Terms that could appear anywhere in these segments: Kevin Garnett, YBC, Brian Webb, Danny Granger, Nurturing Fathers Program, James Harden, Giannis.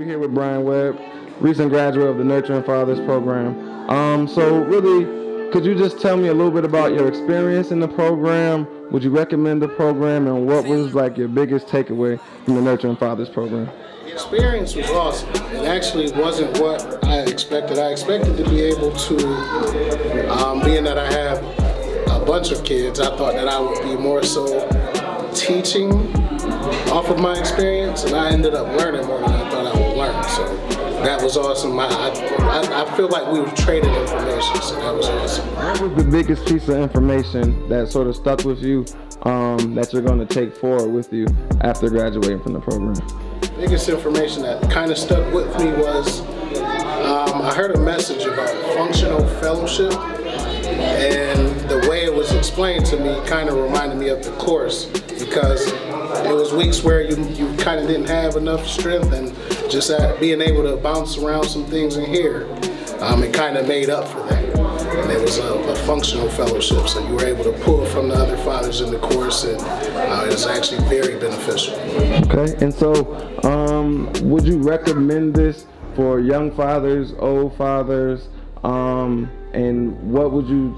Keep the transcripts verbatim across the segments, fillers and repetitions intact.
We're here with Brian Webb, recent graduate of the Nurturing Fathers Program. Um, so really, could you just tell me a little bit about your experience in the program? Would you recommend the program, and what was like your biggest takeaway from the Nurturing Fathers Program? The experience was awesome. It actually wasn't what I expected. I expected to be able to, um, being that I have a bunch of kids, I thought that I would be more so teaching off of my experience, and I ended up learning more than I thought I would learn, so that was awesome. I, I, I feel like we were trading information, so that was awesome. What was the biggest piece of information that sort of stuck with you um, that you're going to take forward with you after graduating from the program? The biggest information that kind of stuck with me was um, I heard a message about functional fellowship, and the way it was explained to me kind of reminded me of the course, because it was weeks where you, you kind of didn't have enough strength, and just being able to bounce around some things in here, um, it kind of made up for that. And it was a, a functional fellowship, so you were able to pull from the other fathers in the course, and uh, it was actually very beneficial. Okay, and so um, would you recommend this for young fathers, old fathers, um, and what would you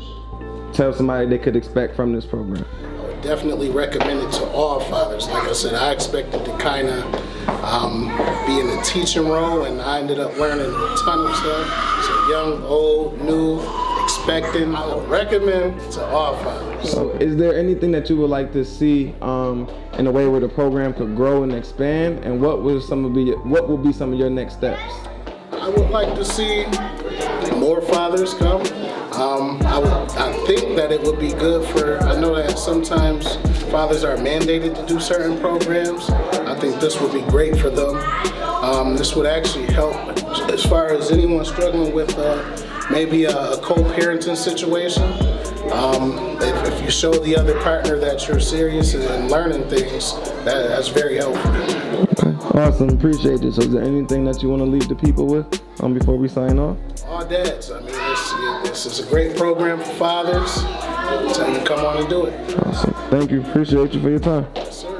tell somebody they could expect from this program? Definitely recommend it to all fathers. Like I said, I expected to kind of um, be in a teaching role, and I ended up learning a ton of stuff. So young, old, new, expecting, I would recommend to all fathers. So is there anything that you would like to see um, in a way where the program could grow and expand, and what would some of be what would be some of your next steps? I would like to see more fathers come. Um, I, would, I think that it would be good for, I know that sometimes fathers are mandated to do certain programs. I think this would be great for them. Um, this would actually help as far as anyone struggling with uh, maybe a, a co-parenting situation. Um, if, if you show the other partner that you're serious and learning things, that, that's very helpful. Okay. Awesome, appreciate it. So is there anything that you want to leave the people with um, before we sign off? All dads, I mean, this, this is a great program for fathers. It's time to come on and do it. Awesome. Thank you. Appreciate you for your time. Yes, sir.